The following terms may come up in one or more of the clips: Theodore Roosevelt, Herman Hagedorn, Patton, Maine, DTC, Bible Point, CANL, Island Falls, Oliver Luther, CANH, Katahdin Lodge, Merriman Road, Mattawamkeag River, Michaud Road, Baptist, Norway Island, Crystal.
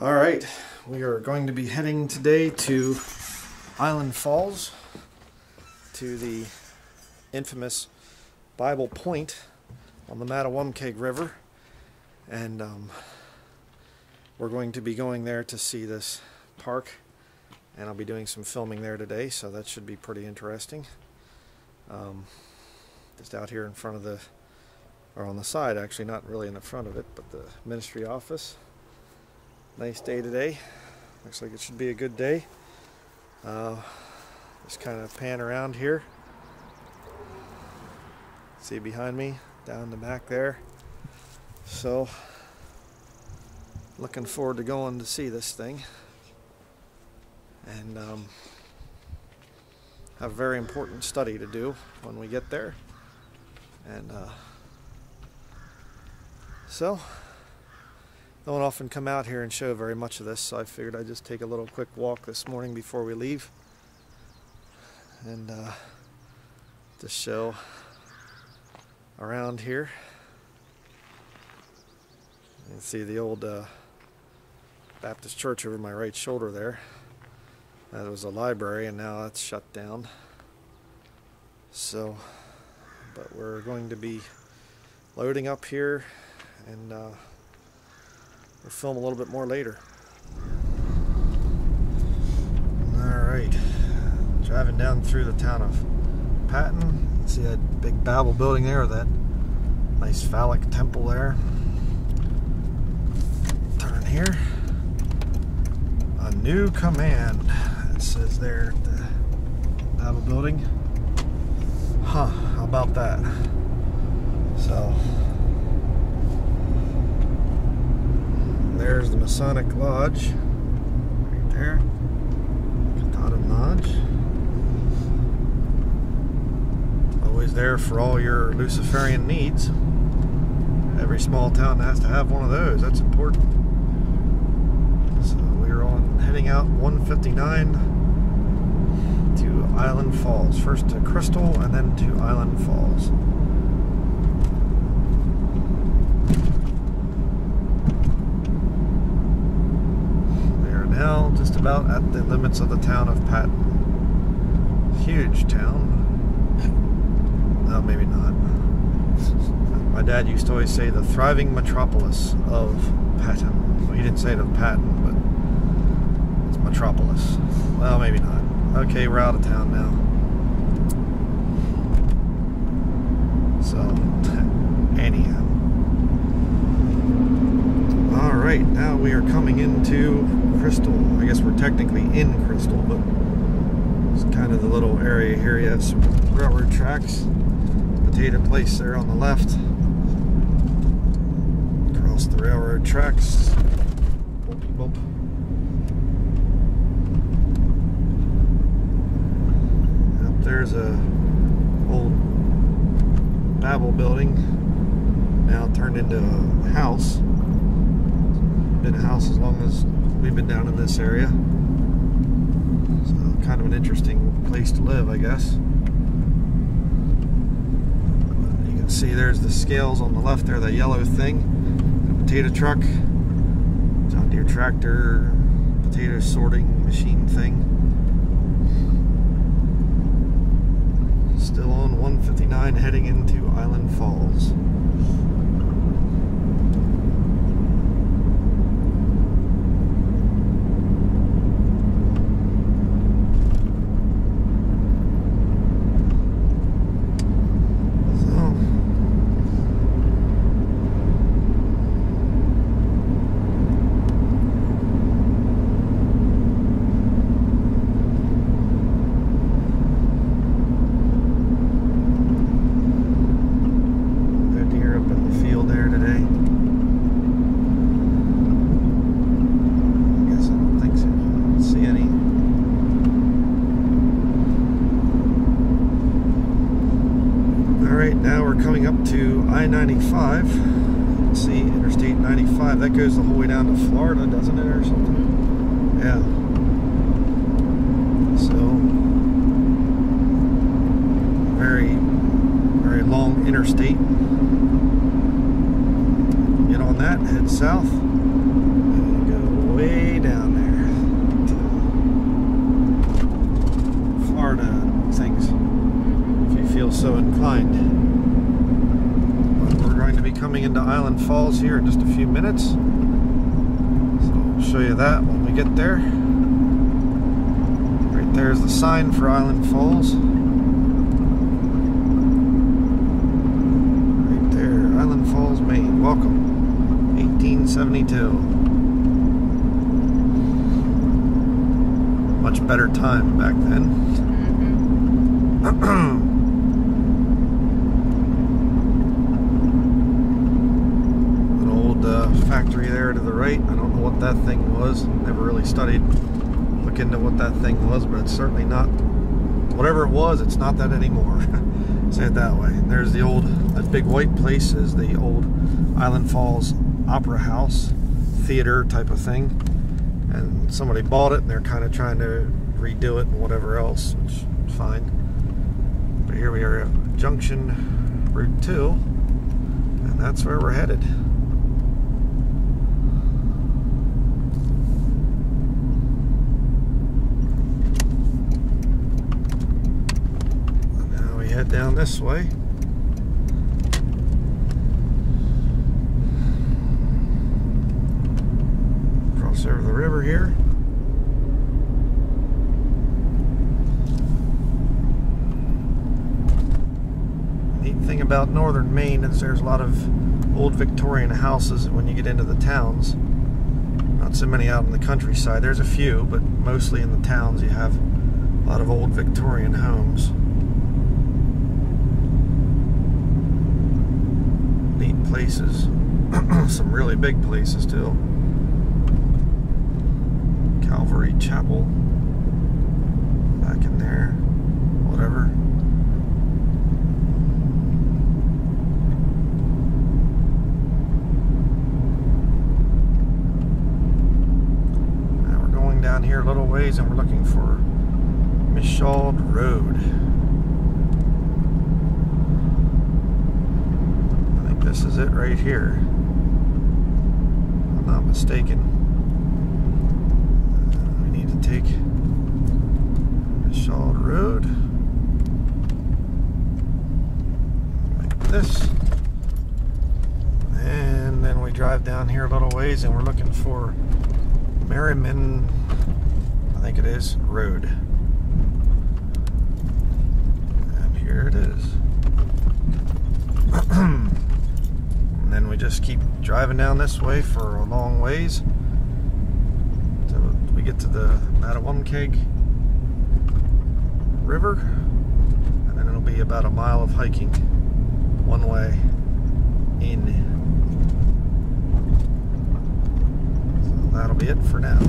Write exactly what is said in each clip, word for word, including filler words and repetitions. All right, we are going to be heading today to Island Falls, to the infamous Bible Point on the Mattawamkeag River, and um, we're going to be going there to see this park, and I'll be doing some filming there today, so that should be pretty interesting. Um, just out here in front of the, or on the side actually, not really in the front of it, but the ministry office. Nice day today. Looks like it should be a good day. Uh, just kind of pan around here. See behind me, down the back there. So, looking forward to going to see this thing. And um, have a very important study to do when we get there. And uh, so, don't often come out here and show very much of this, so I figured I'd just take a little quick walk this morning before we leave and uh, just show around here. You can see the old uh, Baptist church over my right shoulder there. That was a library and now that's shut down. So, but we're going to be loading up here and uh, we'll film a little bit more later. Alright, driving down through the town of Patton. See that big Babel building there, that nice phallic temple there. Turn here. A new command, it says there at the Babel building. Huh, how about that? So, there's the Masonic Lodge, right there, Katahdin Lodge. Always there for all your Luciferian needs. Every small town has to have one of those, that's important. So we're on heading out one fifty-nine to Island Falls. First to Crystal and then to Island Falls. Now just about at the limits of the town of Patton. Huge town. No, maybe not. My dad used to always say the thriving metropolis of Patton. Well, he didn't say it of Patton, but it's metropolis. Well, maybe not. Okay, we're out of town now. So, anyhow. Alright, now we are coming into Crystal. I guess we're technically in Crystal, but it's kind of the little area here. You have some railroad tracks, potato place there on the left, across the railroad tracks. Bumpy bump. Up there's a old Babel building, now turned into a house. Been a house as long as we've been down in this area, so kind of an interesting place to live, I guess. You can see there's the scales on the left there, that yellow thing, and a potato truck, John Deere tractor, potato sorting machine thing. Still on one fifty-nine heading into Island Falls. I ninety-five, see Interstate ninety-five, that goes the whole way down to Florida, doesn't it, or something? Yeah. So, very, very long interstate. Get on that, head south, and go way into Island Falls here in just a few minutes. So I'll show you that when we get there. Right there's the sign for Island Falls. Right there, Island Falls, Maine. Welcome, eighteen seventy-two. Much better time back then. Mm-hmm. An old uh, factory there to the right. I don't know what that thing was. Never really studied. Look into what that thing was, but it's certainly not. Whatever it was, it's not that anymore. Say it that way. And there's the old, that big white place is the old Island Falls Opera House, theater type of thing. And somebody bought it and they're kind of trying to redo it and whatever else, which is fine. But here we are at Junction Route two, and that's where we're headed. And now we head down this way. Over the river here. Neat thing about northern Maine is there's a lot of old Victorian houses when you get into the towns. Not so many out in the countryside. There's a few, but mostly in the towns you have a lot of old Victorian homes. Neat places. Some really big places too. Calvary Chapel back in there, whatever. Now we're going down here a little ways and we're looking for Michaud Road. I think this is it right here, if I'm not mistaken. Take Michaud Road like this, and then we drive down here a little ways and we're looking for Merriman, I think it is, Road, and here it is. And then we just keep driving down this way for a long ways. We get to the Mattawamkeag River, and then it'll be about a mile of hiking one way in. So that'll be it for now.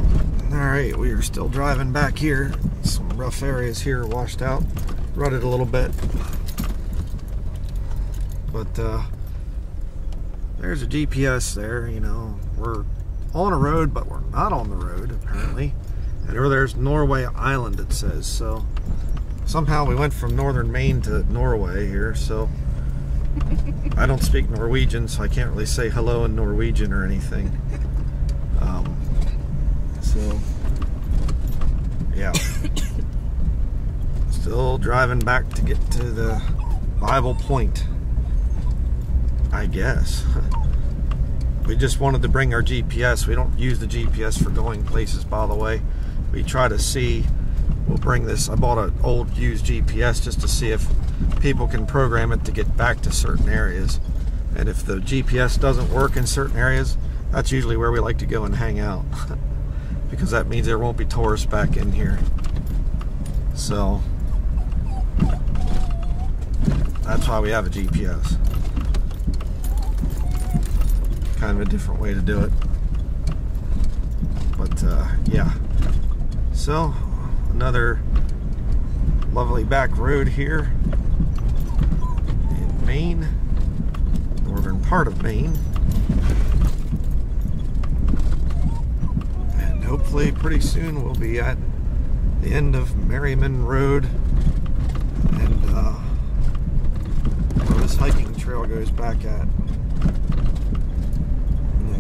Alright, we are still driving back here. Some rough areas here, washed out, rutted a little bit. But uh, there's a G P S there, you know, we're on a road, but we're not on the road apparently. And over there's Norway Island, it says. So somehow we went from northern Maine to Norway here. So I don't speak Norwegian, so I can't really say hello in Norwegian or anything. Um, so yeah, still driving back to get to the Bible Point, I guess. We just wanted to bring our G P S. We don't use the G P S for going places, by the way. We try to see, we'll bring this, I bought an old used G P S just to see if people can program it to get back to certain areas. And if the G P S doesn't work in certain areas, that's usually where we like to go and hang out. Because that means there won't be tourists back in here. So, that's why we have a G P S. Kind of a different way to do it, but uh, yeah, so another lovely back road here in Maine, northern part of Maine, and hopefully pretty soon we'll be at the end of Merriman Road, and uh, where this hiking trail goes back at.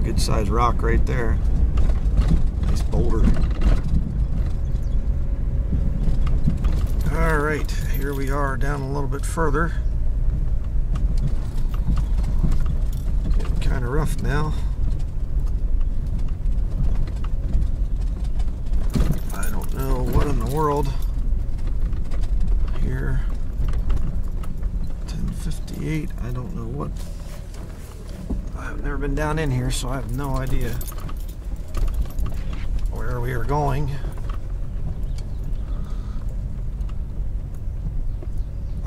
Good sized rock right there. Nice boulder. Alright, here we are down a little bit further. Getting kind of rough now. I don't know what in the world. Here, ten fifty-eight, I don't know what. I've never been down in here, so I have no idea where we are going.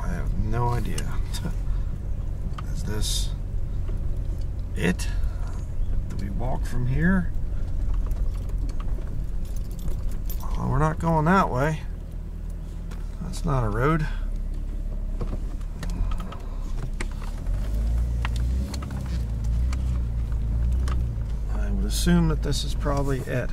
I have no idea. Is this it? Do we walk from here? Well, we're not going that way. That's not a road. I would assume that this is probably it.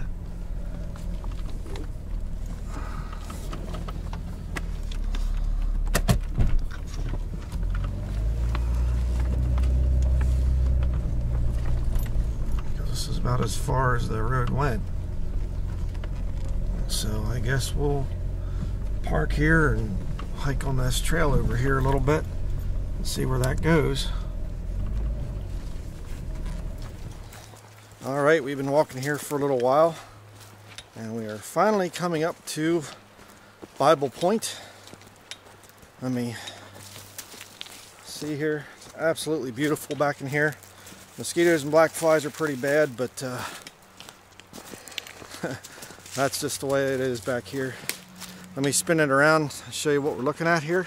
About as far as the road went. So I guess we'll park here and hike on this trail over here a little bit and see where that goes. All right, we've been walking here for a little while and we are finally coming up to Bible Point. Let me see here. It's absolutely beautiful back in here. Mosquitoes and black flies are pretty bad, but uh, that's just the way it is back here. Let me spin it around and show you what we're looking at here.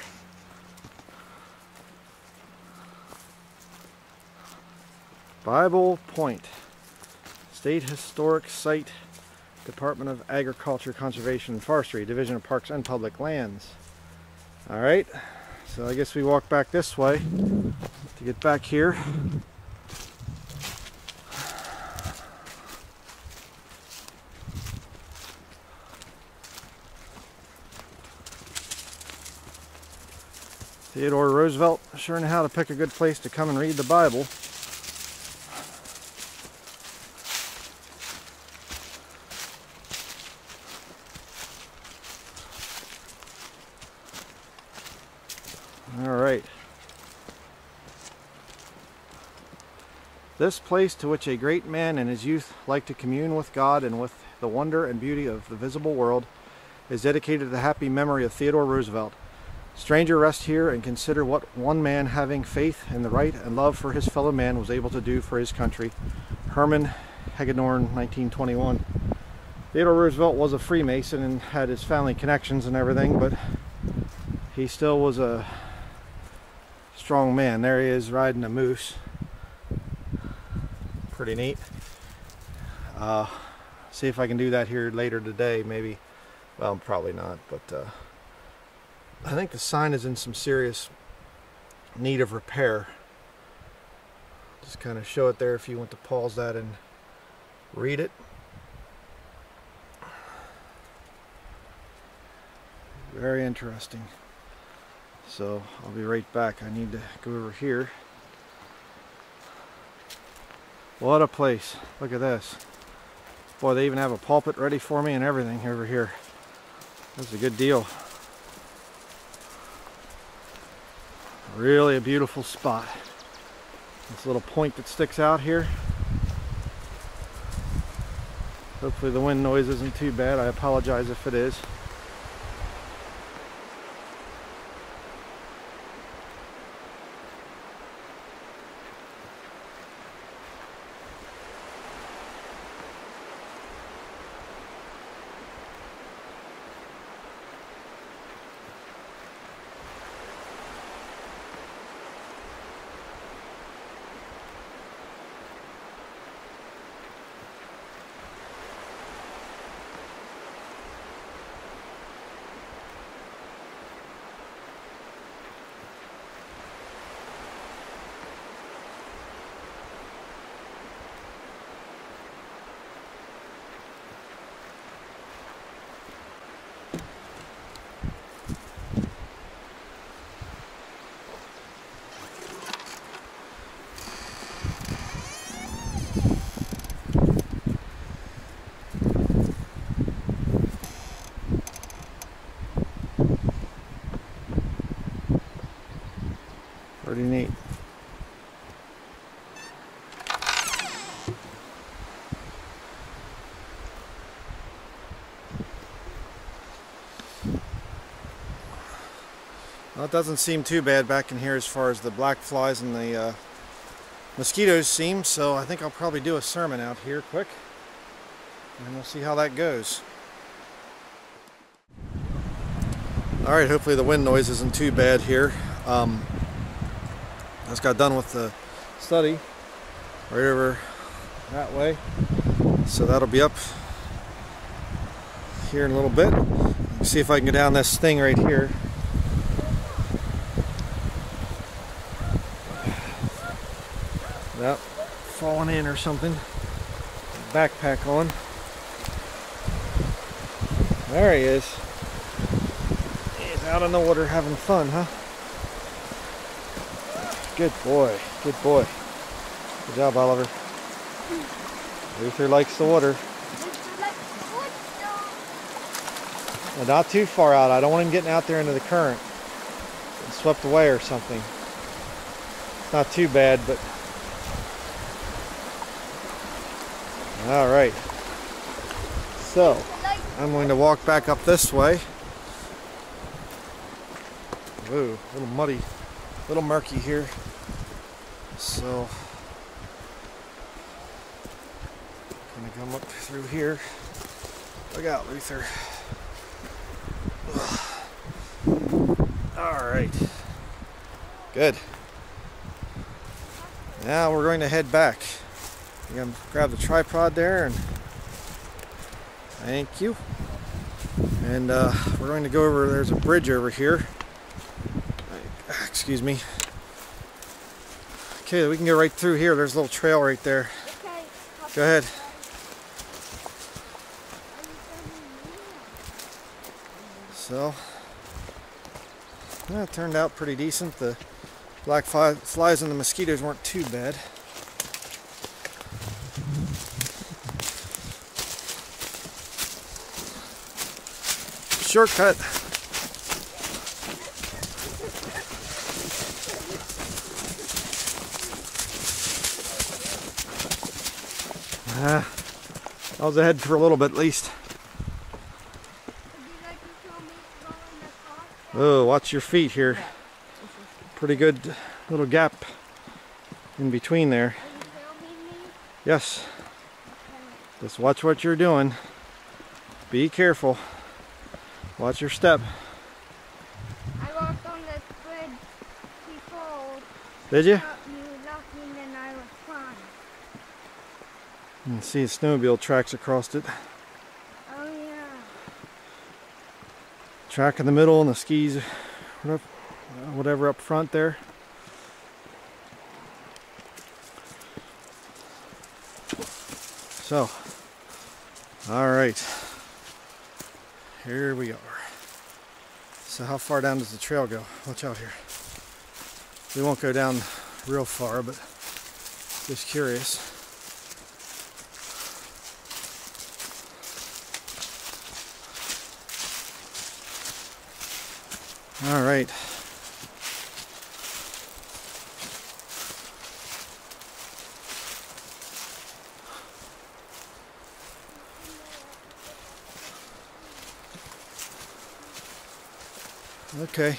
Bible Point, State Historic Site, Department of Agriculture, Conservation and Forestry, Division of Parks and Public Lands. All right, so I guess we walk back this way to get back here. Theodore Roosevelt sure knew how to pick a good place to come and read the Bible. All right. This place to which a great man in his youth liked to commune with God and with the wonder and beauty of the visible world is dedicated to the happy memory of Theodore Roosevelt. Stranger, rest here and consider what one man having faith in the right and love for his fellow man was able to do for his country. Herman Hagedorn, nineteen twenty-one. Theodore Roosevelt was a Freemason and had his family connections and everything, but he still was a strong man. There he is riding a moose. Pretty neat. Uh, see if I can do that here later today, maybe. Well, probably not, but... Uh, I think the sign is in some serious need of repair. Just kind of show it there if you want to pause that and read it. Very interesting. So I'll be right back. I need to go over here. What a place. Look at this. Boy, they even have a pulpit ready for me and everything over here. That's a good deal. Really a beautiful spot. This little point that sticks out here. Hopefully the wind noise isn't too bad. I apologize if it is. Well, it doesn't seem too bad back in here as far as the black flies and the uh, mosquitoes seem, so I think I'll probably do a sermon out here quick, and we'll see how that goes. Alright, hopefully the wind noise isn't too bad here. Um, I just got done with the study right over that way, so that'll be up here in a little bit. Let's see if I can go down this thing right here. Yep, falling in or something. Backpack on. There he is. He's out in the water having fun, huh? Good boy, good boy. Good job, Oliver. Luther likes the water. Well, not too far out. I don't want him getting out there into the current. It's swept away or something. It's not too bad, but... All right, so I'm going to walk back up this way. Whoa, a little muddy, a little murky here. So I'm going to come up through here. Look out, Luther. Ugh. All right, good. Now we're going to head back. I'm going to grab the tripod there, and thank you. And uh, we're going to go over, there's a bridge over here. Excuse me. Okay, we can go right through here. There's a little trail right there. Go ahead. So, that turned out pretty decent. The black fly, flies and the mosquitoes weren't too bad. Shortcut. Ah, I was ahead for a little bit at least. Oh, watch your feet here. Pretty good little gap in between there. Yes. Just watch what you're doing. Be careful. Watch your step. I walked on this bridge before. Did you? You locked me and I was fine. You can see the snowmobile tracks across it. Oh yeah. Track in the middle and the skis, whatever up front there. So, all right. Here we are. So how far down does the trail go? Watch out here. We won't go down real far, but just curious. All right. Okay.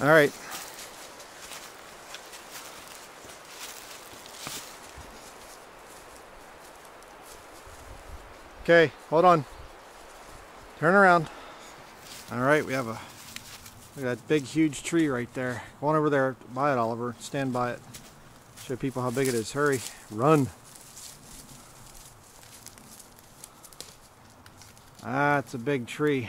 All right. Okay, hold on. Turn around. All right, we have a look at that big, huge tree right there. Go on over there by it, Oliver. Stand by it. Show people how big it is. Hurry, run. Ah, it's a big tree.